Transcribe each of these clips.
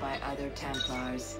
by other Templars.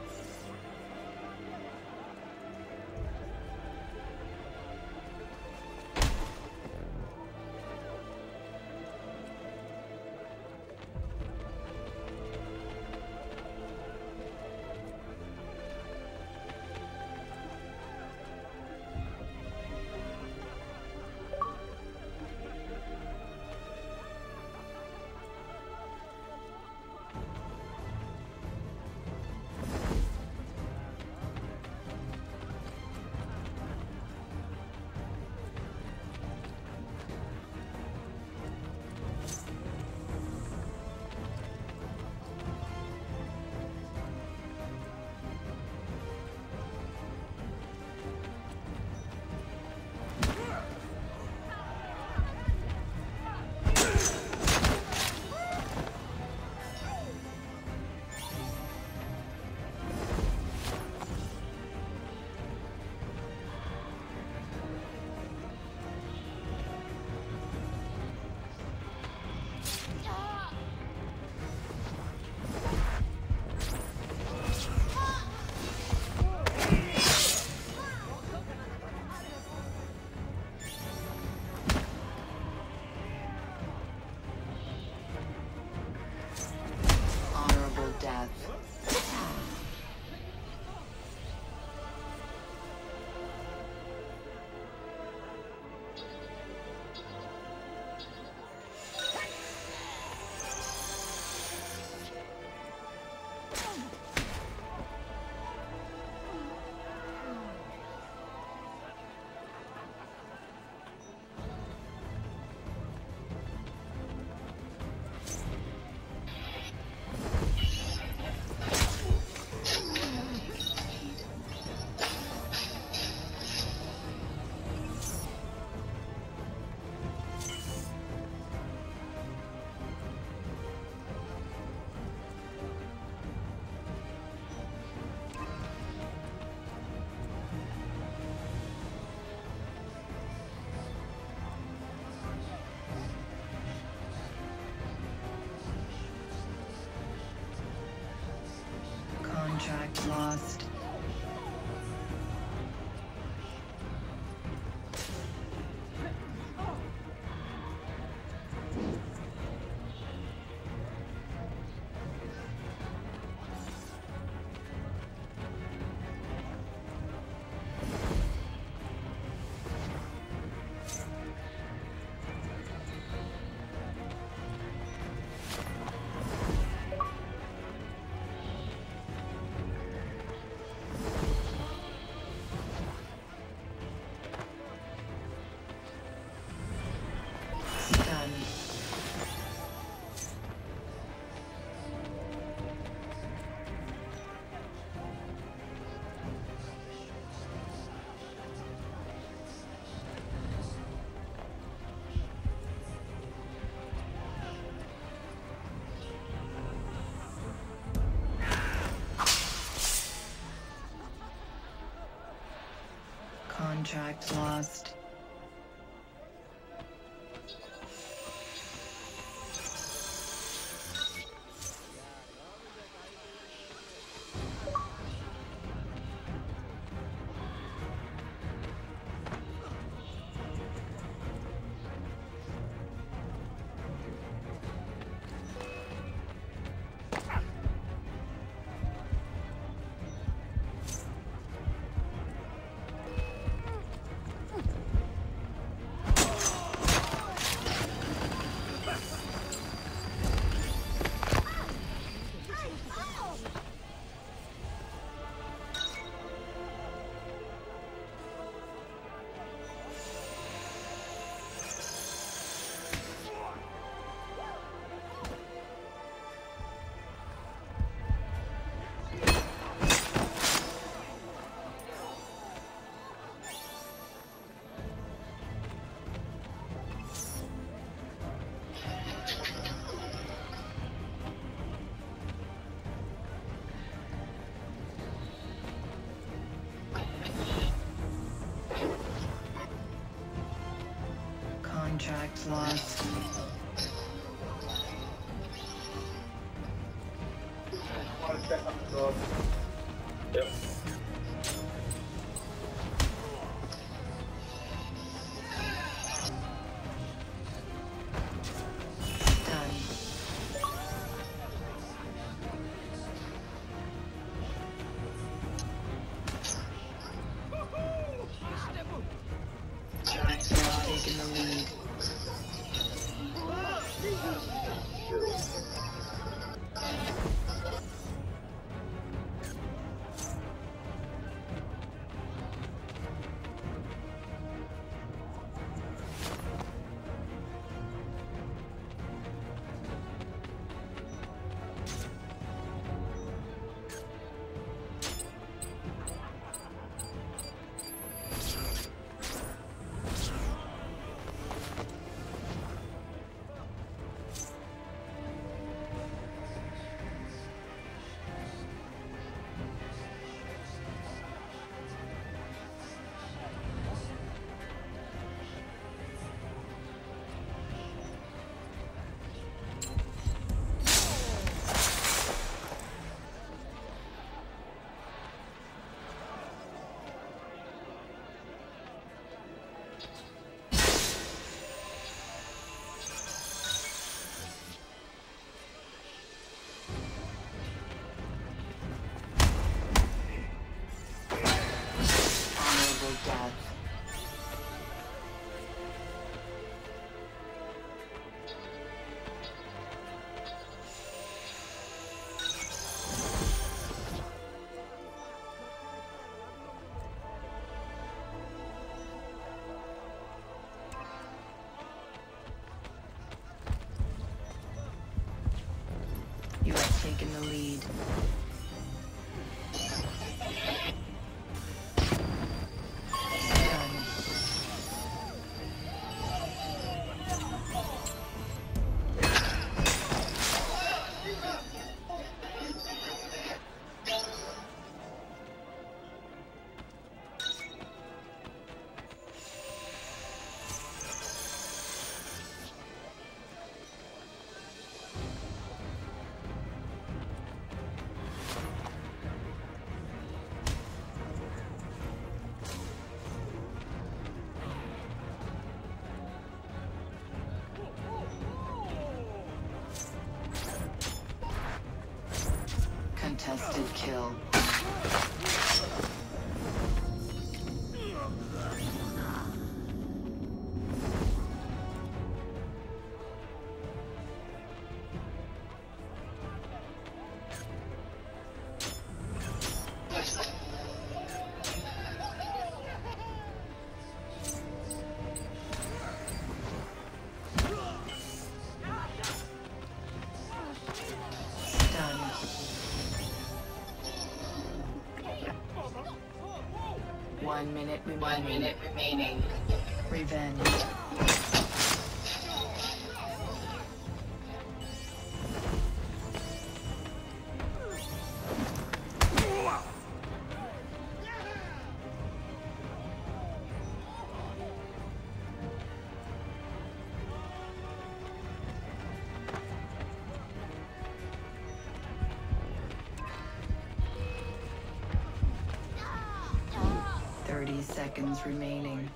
Contract lost. Contract lost. Contract lost. that up the door. Yep. Taking the lead. Contested kill. One minute remaining. Revenge. Seconds remaining.